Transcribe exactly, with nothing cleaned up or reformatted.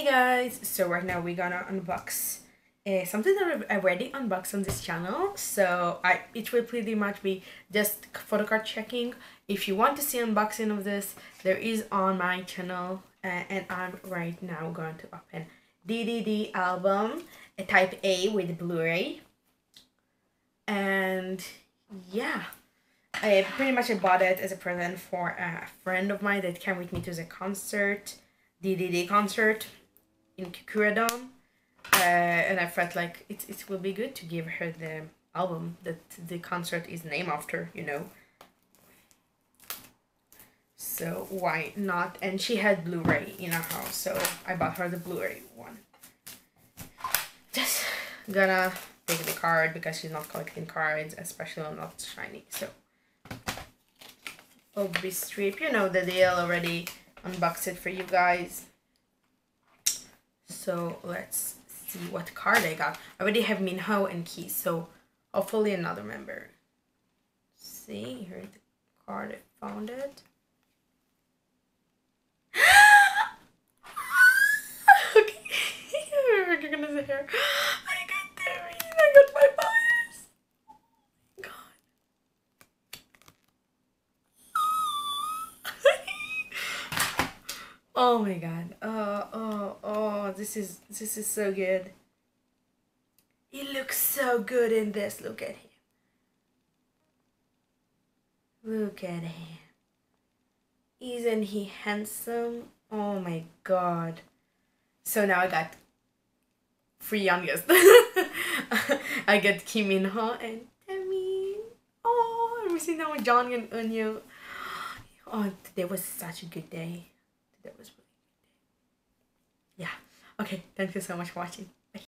Hey guys, so right now we're gonna unbox uh, something that I've already unboxed on this channel, so I it will pretty much be just photo card checking. If you want to see unboxing of this, there is on my channel, uh, and I'm right now going to open D D D album a type A with Blu-ray. And yeah, I pretty much I bought it as a present for a friend of mine that came with me to the concert, D D D concert in Kikura Dome, uh, and I felt like it, it will be good to give her the album that the concert is named after, you know, so why not? And she had Blu-ray in her house, so I bought her the Blu-ray one. Just gonna take the card because she's not collecting cards, especially not shiny. So Obie Strip, you know the deal, already unbox it for you guys. So let's see what card I got. I already have Minho and Key, so hopefully another member. See, here's the card, I found it. Okay, you're gonna sit here. I got Taemin, I got my bias. God. Oh my god. Uh, oh, oh, this is this is so good. He looks so good in this. Look at him. Look at him. Isn't he handsome? Oh my god. So now I got three youngest. I got Kim Min Ho and Taemin. Oh, and we see now Jonghyun and Onew. Oh, today was such a good day. Today was really good day. Yeah. Okay, thank you so much for watching.